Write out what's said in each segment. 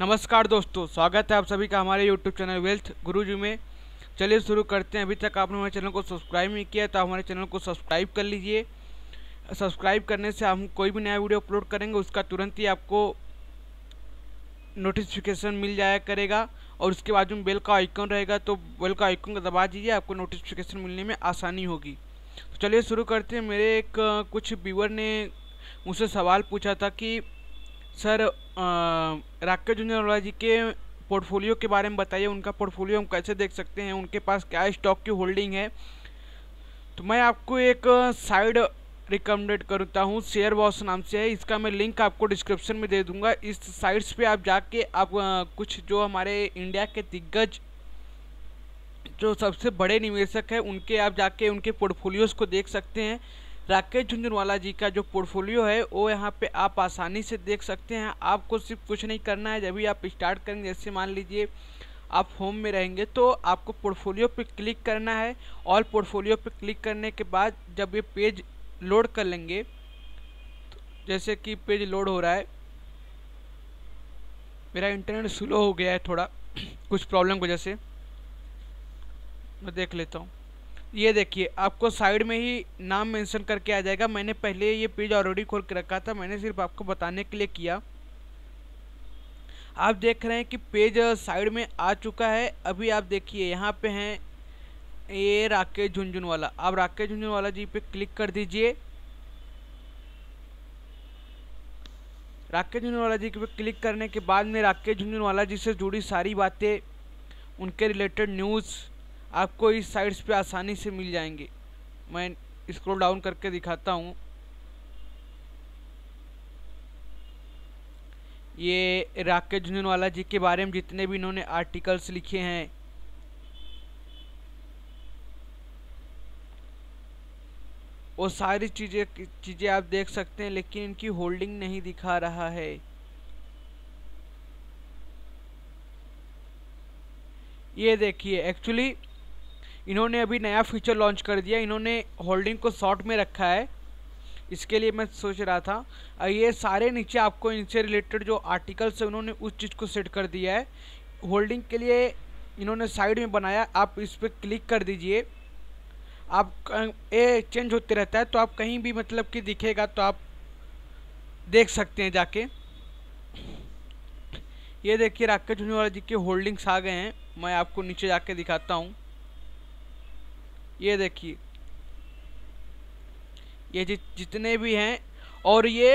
नमस्कार दोस्तों, स्वागत है आप सभी का हमारे YouTube चैनल वेल्थ गुरु जी में। चलिए शुरू करते हैं। अभी तक आपने हमारे चैनल को सब्सक्राइब नहीं किया तो हमारे चैनल को सब्सक्राइब कर लीजिए। सब्सक्राइब करने से हम कोई भी नया वीडियो अपलोड करेंगे उसका तुरंत ही आपको नोटिफिकेशन मिल जाया करेगा, और उसके बाद में बेल का आइकन रहेगा तो बेल का आइकन को दबा दीजिए, आपको नोटिफिकेशन मिलने में आसानी होगी। तो चलिए शुरू करते हैं। मेरे कुछ व्यूअर ने मुझसे सवाल पूछा था कि सर राकेश झुंझुनवाला जी के पोर्टफोलियो के बारे में बताइए, उनका पोर्टफोलियो हम कैसे देख सकते हैं, उनके पास क्या स्टॉक की होल्डिंग है। तो मैं आपको एक साइड रिकमेंडेड करता हूँ, शेयर बॉस नाम से है, इसका मैं लिंक आपको डिस्क्रिप्शन में दे दूँगा। इस साइट्स पे आप जाके आप कुछ जो हमारे इंडिया के दिग्गज जो सबसे बड़े निवेशक हैं उनके आप जाके उनके पोर्टफोलियोज़ को देख सकते हैं। राकेश झुंझुनवाला जी का जो पोर्टफोलियो है वो यहाँ पे आप आसानी से देख सकते हैं। आपको सिर्फ कुछ नहीं करना है। जब भी आप स्टार्ट करेंगे, जैसे मान लीजिए आप होम में रहेंगे तो आपको पोर्टफोलियो पे क्लिक करना है, और पोर्टफोलियो पे क्लिक करने के बाद जब ये पेज लोड कर लेंगे, तो जैसे कि पेज लोड हो रहा है, मेरा इंटरनेट स्लो हो गया है थोड़ा, कुछ प्रॉब्लम की वजह से, मैं देख लेता हूँ। ये देखिए आपको साइड में ही नाम मेंशन करके आ जाएगा। मैंने पहले ये पेज ऑलरेडी खोल के रखा था, मैंने सिर्फ आपको बताने के लिए किया। आप देख रहे हैं कि पेज साइड में आ चुका है। अभी आप देखिए यहाँ पे हैं ये राकेश झुंझुनवाला। आप राकेश झुंझुनवाला जी पे क्लिक कर दीजिए। राकेश झुंझुनवाला जी पे क्लिक करने के बाद में राकेश झुंझुनवाला जी से जुड़ी सारी बातें, उनके रिलेटेड न्यूज़ आपको इस साइट्स पे आसानी से मिल जाएंगे। मैं स्क्रॉल डाउन करके दिखाता हूँ। ये राकेश झुंझुनवाला जी के बारे में जितने भी इन्होंने आर्टिकल्स लिखे हैं, वो सारी चीज़ें आप देख सकते हैं, लेकिन इनकी होल्डिंग नहीं दिखा रहा है। ये देखिए एक्चुअली इन्होंने अभी नया फीचर लॉन्च कर दिया, इन्होंने होल्डिंग को शॉर्ट में रखा है, इसके लिए मैं सोच रहा था। ये सारे नीचे आपको इनसे रिलेटेड जो आर्टिकल्स है उन्होंने उस चीज़ को सेट कर दिया है। होल्डिंग के लिए इन्होंने साइड में बनाया, आप इस पर क्लिक कर दीजिए। आप ये चेंज होते रहता है तो आप कहीं भी मतलब कि दिखेगा तो आप देख सकते हैं जाके। ये देखिए राकेश झुंझुनवाला जी के होल्डिंग्स आ गए हैं। मैं आपको नीचे जाके दिखाता हूँ। ये देखिए ये जितने भी हैं, और ये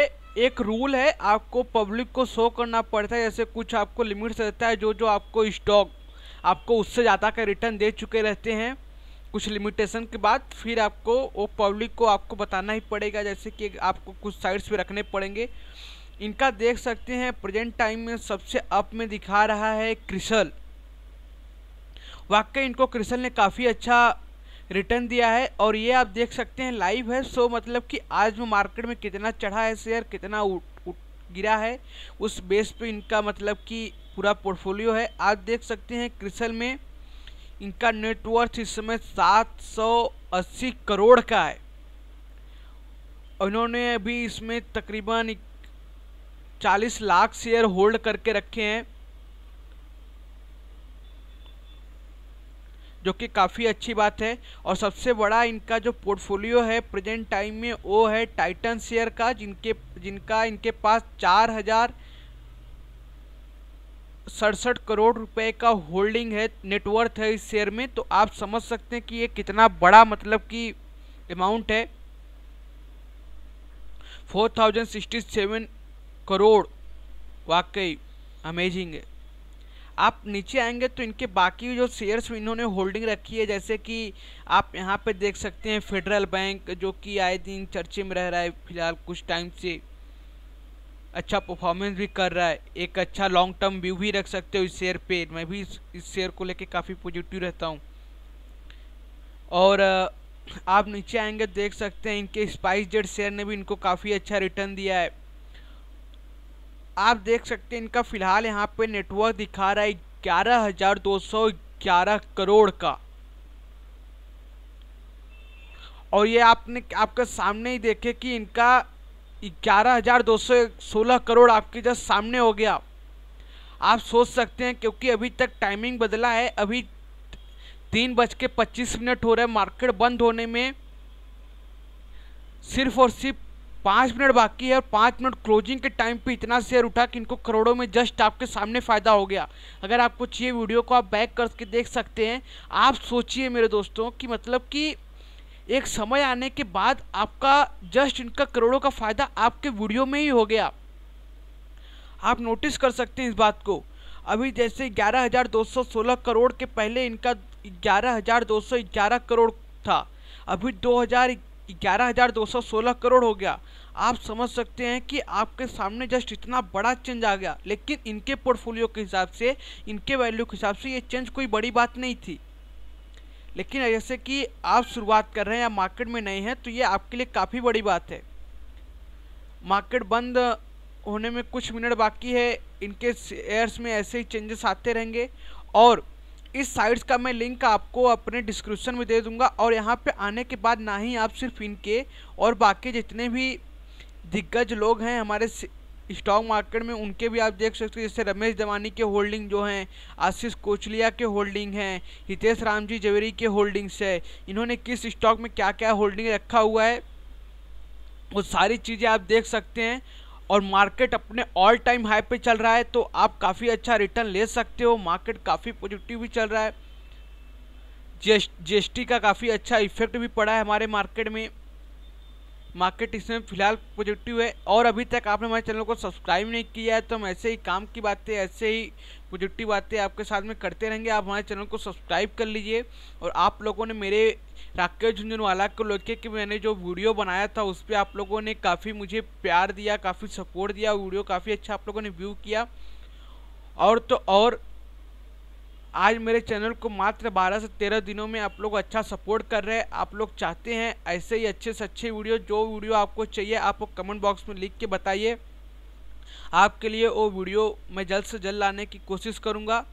एक रूल है आपको पब्लिक को शो करना पड़ता है, जैसे कुछ आपको लिमिट्स रहता है, जो जो आपको स्टॉक आपको उससे ज़्यादा का रिटर्न दे चुके रहते हैं कुछ लिमिटेशन के बाद, फिर आपको वो पब्लिक को आपको बताना ही पड़ेगा, जैसे कि आपको कुछ साइट्स पे रखने पड़ेंगे। इनका देख सकते हैं प्रेजेंट टाइम में सबसे अप में दिखा रहा है क्रिस्टल। वाकई इनको क्रिस्टल ने काफ़ी अच्छा रिटर्न दिया है, और ये आप देख सकते हैं लाइव है, सो मतलब कि आज में मार्केट में कितना चढ़ा है शेयर, कितना गिरा है, उस बेस पे इनका मतलब कि पूरा पोर्टफोलियो है। आप देख सकते हैं क्रिस्टल में इनका नेटवर्थ इस समय 780 करोड़ का है। उन्होंने अभी इसमें तकरीबन 40 लाख शेयर होल्ड करके रखे हैं, जो कि काफ़ी अच्छी बात है। और सबसे बड़ा इनका जो पोर्टफोलियो है प्रेजेंट टाइम में वो है टाइटन शेयर का, जिनका इनके पास 4,067 करोड़ रुपए का होल्डिंग है, नेटवर्थ है इस शेयर में। तो आप समझ सकते हैं कि ये कितना बड़ा मतलब कि अमाउंट है, 4,067 करोड़, वाकई अमेजिंग है। आप नीचे आएंगे तो इनके बाकी जो शेयर्स में इन्होंने होल्डिंग रखी है, जैसे कि आप यहाँ पे देख सकते हैं फेडरल बैंक, जो कि आए दिन चर्चे में रह रहा है, फिलहाल कुछ टाइम से अच्छा परफॉर्मेंस भी कर रहा है। एक अच्छा लॉन्ग टर्म व्यू भी रख सकते हो इस शेयर पे। मैं भी इस शेयर को लेके काफ़ी पॉजिटिव रहता हूँ। और आप नीचे आएंगे देख सकते हैं इनके स्पाइसजेट शेयर ने भी इनको काफ़ी अच्छा रिटर्न दिया है। आप देख सकते हैं इनका फ़िलहाल यहाँ पे नेटवर्क दिखा रहा है 11,211 करोड़ का, और ये आपने आपके सामने ही देखे कि इनका 11,216 करोड़ आपके जस्ट सामने हो गया। आप सोच सकते हैं, क्योंकि अभी तक टाइमिंग बदला है। अभी 3:25 हो रहा है, मार्केट बंद होने में सिर्फ और सिर्फ 5 मिनट बाकी है और 5 मिनट क्लोजिंग के टाइम पे इतना शेयर उठा कि इनको करोड़ों में जस्ट आपके सामने फ़ायदा हो गया। अगर आपको चाहिए वीडियो को आप बैक करके देख सकते हैं। आप सोचिए मेरे दोस्तों कि मतलब कि एक समय आने के बाद आपका जस्ट इनका करोड़ों का फ़ायदा आपके वीडियो में ही हो गया। आप नोटिस कर सकते हैं इस बात को। अभी जैसे 11,216 करोड़ के पहले इनका 11,211 करोड़ था, अभी 11,216 करोड़ हो गया। आप समझ सकते हैं कि आपके सामने जस्ट इतना बड़ा चेंज आ गया, लेकिन इनके पोर्टफोलियो के हिसाब से, इनके वैल्यू के हिसाब से ये चेंज कोई बड़ी बात नहीं थी। लेकिन जैसे कि आप शुरुआत कर रहे हैं या मार्केट में नहीं हैं तो ये आपके लिए काफ़ी बड़ी बात है। मार्केट बंद होने में कुछ मिनट बाकी है, इनके शेयर्स में ऐसे ही चेंजेस आते रहेंगे और इस साइट्स का मैं लिंक आपको अपने डिस्क्रिप्शन में दे दूंगा। और यहाँ पे आने के बाद ना ही आप सिर्फ इनके और बाकी जितने भी दिग्गज लोग हैं हमारे स्टॉक मार्केट में उनके भी आप देख सकते हैं, जैसे रमेश दमानी के होल्डिंग जो हैं, आशीष कोचलिया के होल्डिंग हैं, हितेश रामजी जवेरी के होल्डिंग्स है, इन्होंने किस स्टॉक में क्या क्या होल्डिंग रखा हुआ है वो सारी चीज़ें आप देख सकते हैं। और मार्केट अपने ऑल टाइम हाई पे चल रहा है तो आप काफ़ी अच्छा रिटर्न ले सकते हो। मार्केट काफ़ी पॉजिटिव भी चल रहा है, जीएसटी का काफ़ी अच्छा इफेक्ट भी पड़ा है हमारे मार्केट में। मार्केट इसमें फ़िलहाल पॉजिटिव है। और अभी तक आपने हमारे चैनल को सब्सक्राइब नहीं किया है तो हम ऐसे ही काम की बातें, ऐसे ही पॉजिटिव बातें आपके साथ में करते रहेंगे। आप हमारे चैनल को सब्सक्राइब कर लीजिए। और आप लोगों ने मेरे राकेश झुंझुनवाला को लेके कि मैंने जो वीडियो बनाया था उस पर आप लोगों ने काफ़ी मुझे प्यार दिया, काफ़ी सपोर्ट दिया, वीडियो काफ़ी अच्छा आप लोगों ने व्यू किया। और तो और आज मेरे चैनल को मात्र 12 से 13 दिनों में आप लोग अच्छा सपोर्ट कर रहे हैं। आप लोग चाहते हैं ऐसे ही अच्छे से अच्छे वीडियो, जो वीडियो आपको चाहिए आप लोग कमेंट बॉक्स में लिख के बताइए। आपके लिए वो वीडियो मैं जल्द से जल्द लाने की कोशिश करूंगा।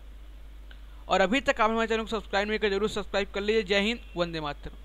और अभी तक आप हमारे चैनल को सब्सक्राइब नहीं कर, जरूर सब्सक्राइब कर लीजिए। जय हिंद, वंदे मातरम।